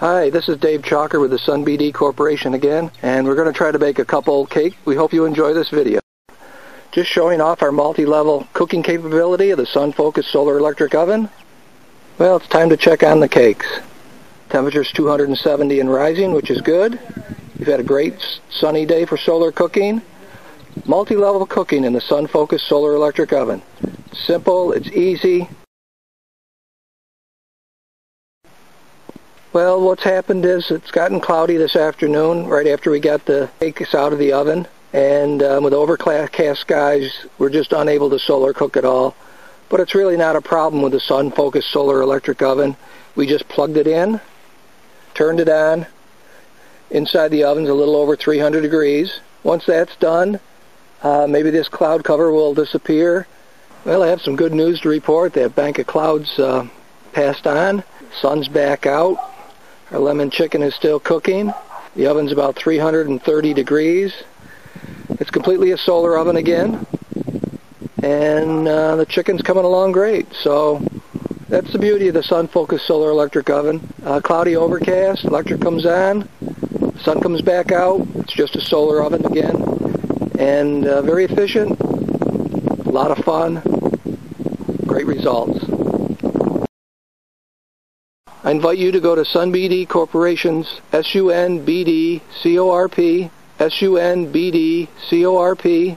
Hi, this is Dave Chalker with the SunBD Corporation again, and we're going to try to bake a couple cake. We hope you enjoy this video. Just showing off our multi-level cooking capability of the SunFocus solar electric oven. Well, it's time to check on the cakes. Temperature's 270 and rising, which is good. We've had a great sunny day for solar cooking. Multi-level cooking in the SunFocus solar electric oven. Simple, it's easy. Well, what's happened is it's gotten cloudy this afternoon right after we got the cakes out of the oven, and with overcast skies we're just unable to solar cook at all. But it's really not a problem with the SunFocus solar electric oven. We just plugged it in, turned it on. Inside the oven's a little over 300 degrees. Once that's done, maybe this cloud cover will disappear. Well, I have some good news to report. That bank of clouds passed on. Sun's back out. Our lemon chicken is still cooking. The oven's about 330 degrees. It's completely a solar oven again, and the chicken's coming along great. So that's the beauty of the SunFocus solar electric oven. Cloudy, overcast, electric comes on, sun comes back out. It's just a solar oven again, and very efficient, a lot of fun, great results. I invite you to go to SunBD Corporation's SunBD Corp.